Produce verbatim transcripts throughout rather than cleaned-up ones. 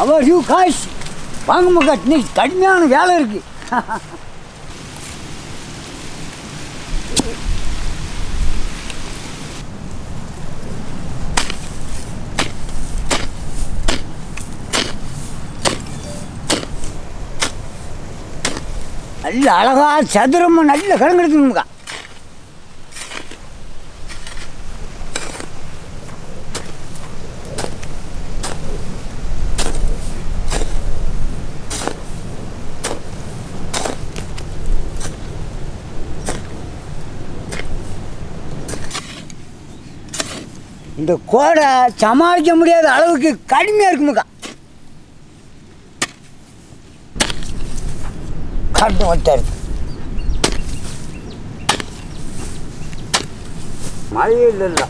Our you guys, bang magat ni kadmian valergi. Allah Allah, chadram and Allah karangatunga. The Koda, Chamar Jamuria, the Aluki, Kadimir Muga Kadwater. My little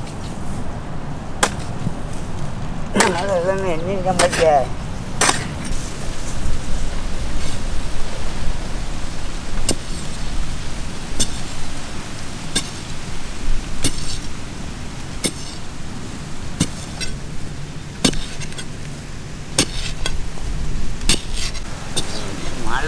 other than any number there.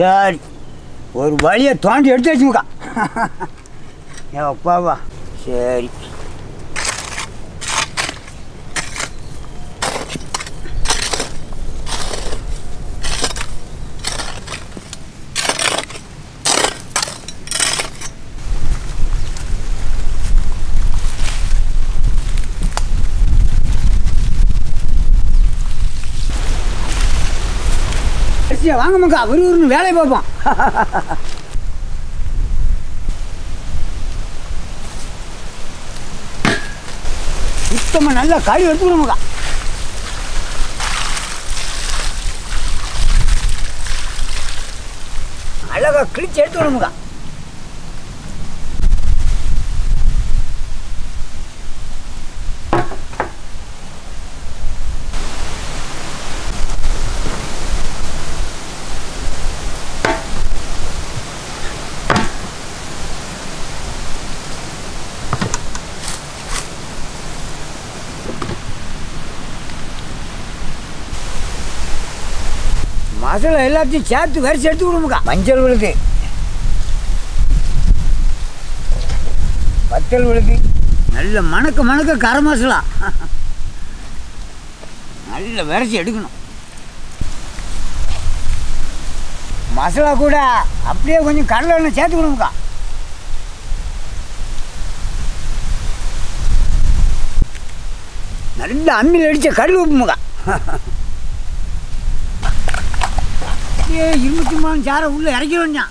Sir, or why you don't get this? Yeah, Papa, sir. Come on, come on, come on, come on, come on, come on, I love the chat to where's your room. Manjal will be. Patel will be. Manaka Manaka Karamasla. I love where's your room. Masala Kuda, up there when you carry on a chat room. Not in the Amilage You must want Jara Ula Arjuna.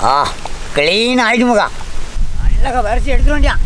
Ah, clean eyed Muga. Like a verse at Grunda.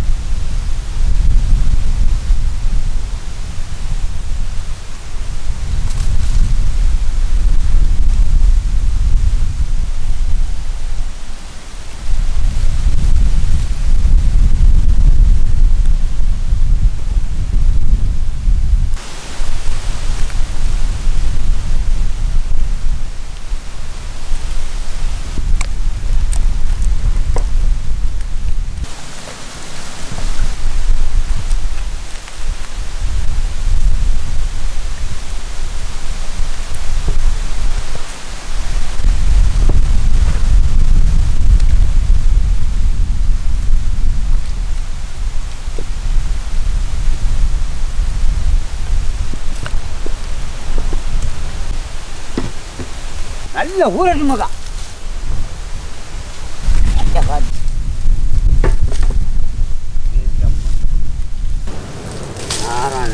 ಮಗ ಊರನ್ ಮಗ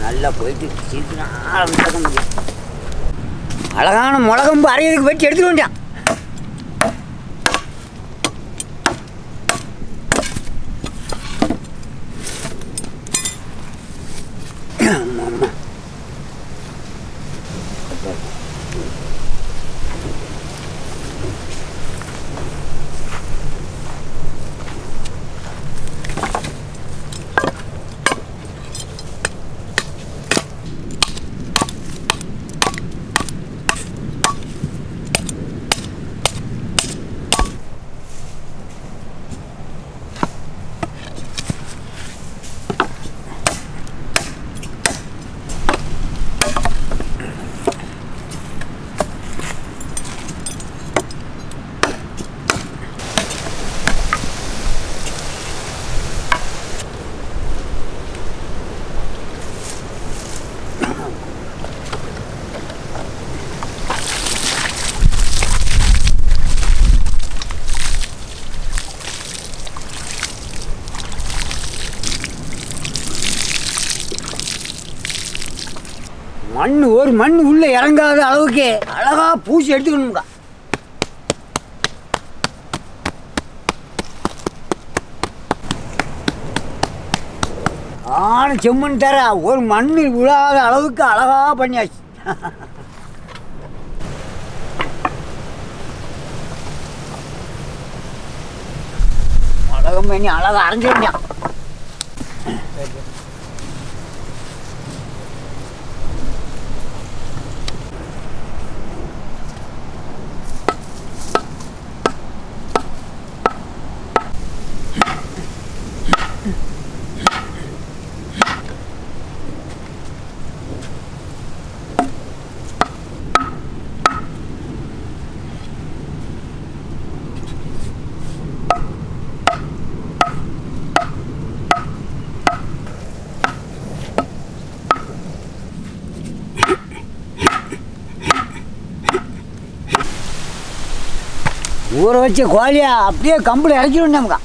நல்லா போயிட்டு அழகான மிளகம் அரையதுக்கு வச்சு எடுத்துட்டு வந்துட்டான். மண் ஒரு மண் உள்ளே இறங்காத அளவுக்கு அழகாக பூசி எடுத்துக்கணும்க்கா. ஆன செம்மண் தர ஒரு மண் விழாத அளவுக்கு அழகாக பண்ணியாச்சு. அழகம் பண்ணி அழகாக அரைஞ்சு வேண்டாம். ஊற வச்சு கோழியா அப்படியே கம்பில் இறக்கிடும். நமக்கு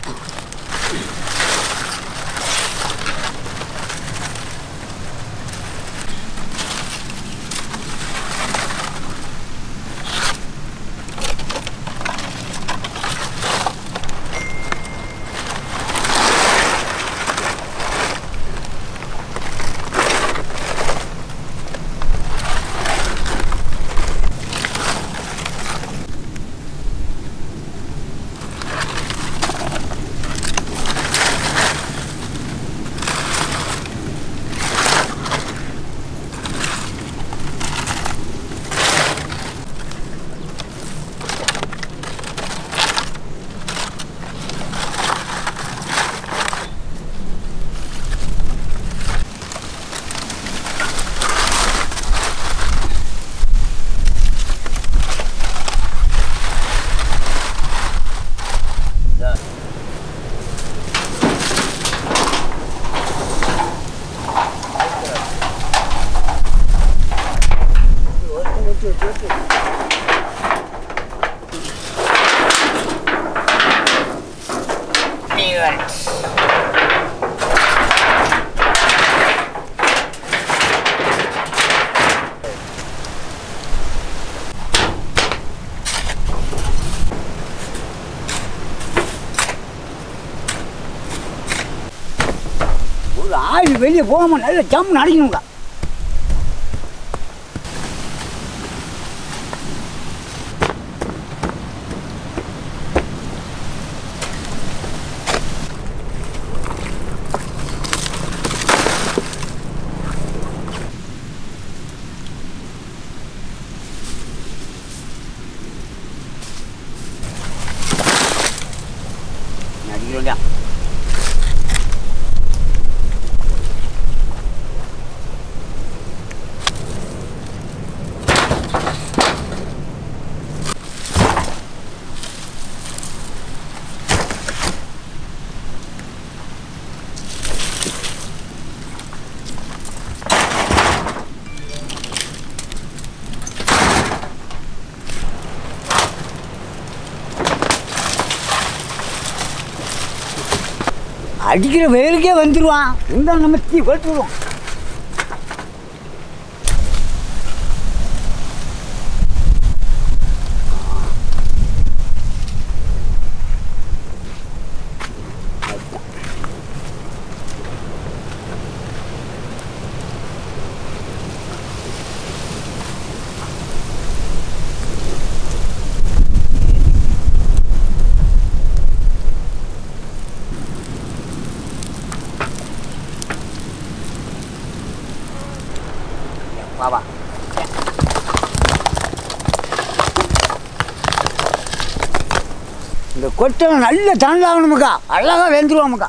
வெளியே போகாமல் நல்ல ஜம்முன்னு அடிக்கணும்டா. அடிக்கிற வெயிலுக்கே வந்துடுவான். இருந்தாலும் நம்ம தீ வெட்டுவோம். இந்த கொட்டை நல்ல தண்டாகணுமுக்கா, அழகாக வெந்துருவாமுக்கா.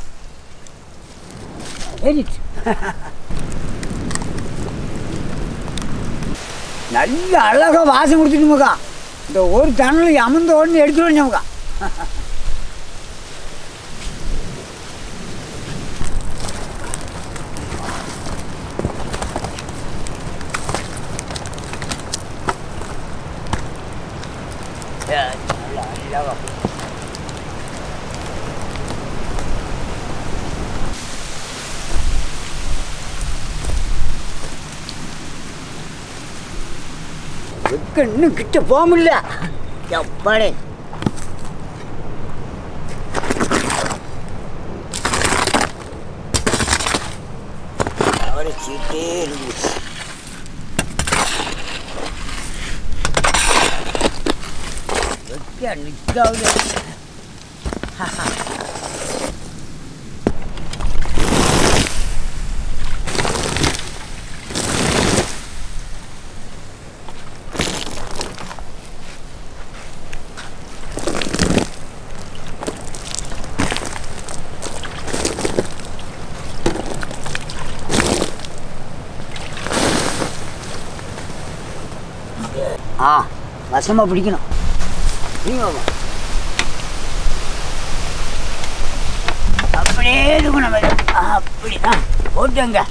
நல்ல அழகாக வாசம் கொடுத்துட்டுமுக்கா. இந்த ஒரு தண்டலை அமர்ந்த உடனே எடுத்துட்டு வரணுமுக்கா. இன்னும் கிட்ட போக முடியல. எப்பாடே சீட்டே இருக்கு. ஆ வசமாக பிடிக்கணும். அப்படியே இருக்கும் நம்ம. அப்படி ஆ போட்டுங்க.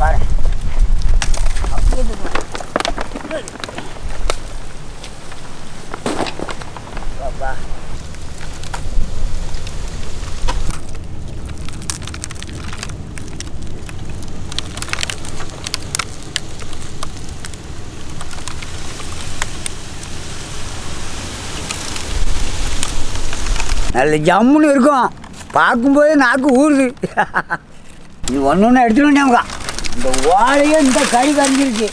பாரு அப்படியே பாப்பா. நல்ல ஜம்முன்னு இருக்கும். பார்க்கும்போது நாக்கு ஊறுது. இது ஒன்று ஒன்று எடுத்துட்டு வந்தேன்க்கா. இந்த ஓலையே இந்த கறி கரைஞ்சிருச்சு.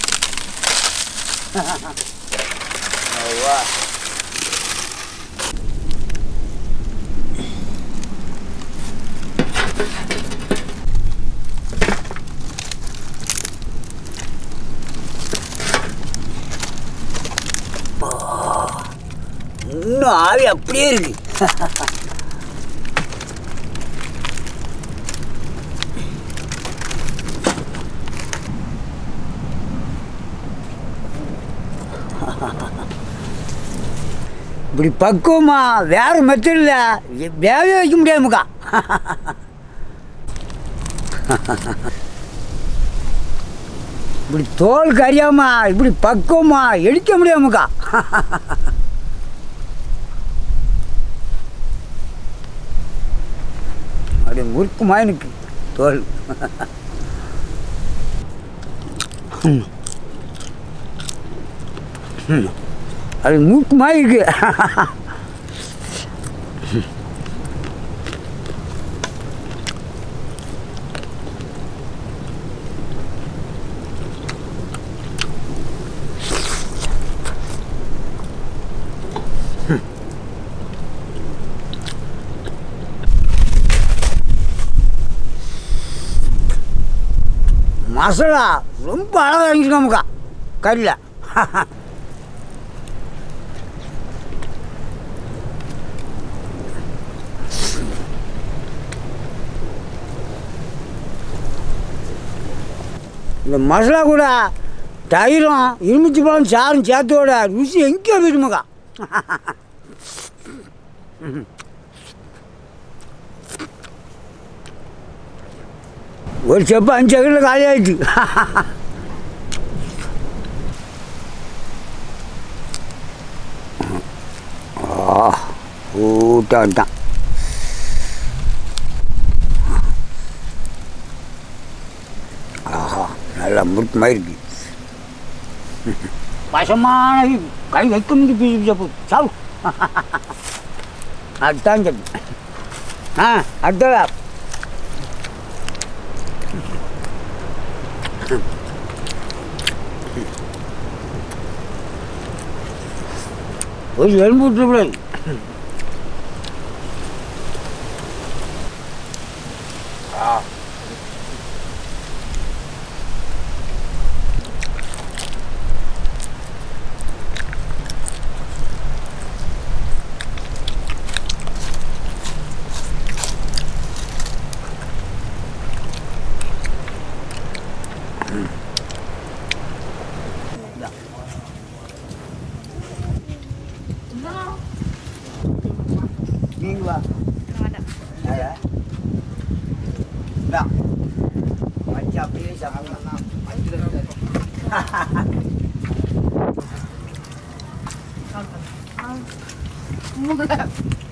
இன்னும் ஆவி அப்படியே இருக்கு. இப்படி பக்குவமா வேற மெத்தடில்ல வேவே வைக்க முடியாதுக்கா. இப்படி தோல் கறியாமா இப்படி பக்குவமா எடுக்க முடியாதுக்கா. அப்படியே முறுக்குமா எனக்கு தோல். அது மூக்குமா இருக்கு. மசாலா ரொம்ப அழகாக இறங்கிருக்கோம்க்கா கறியில். இந்த மசாலா கூட தயிரும் இருமிச்சி பழம் சாரும் சேர்த்தோட ருசி எங்கேயோ போயிடுமாக்கா. ஒரு செப்பு அஞ்சு செகண்டில் காலி ஆயிடுச்சு. ஊட்டான் ஆஹா நல்லா முறுக்கு மாதிரி இருக்கு. பசமான கை வைக்க முடியும் பீஸ் செப்பு சாவு. அதுதான் செப்பு. ஆ அடுத்ததா ஒரு எலும்பு விட்டுக்கூடாது. Hahaha.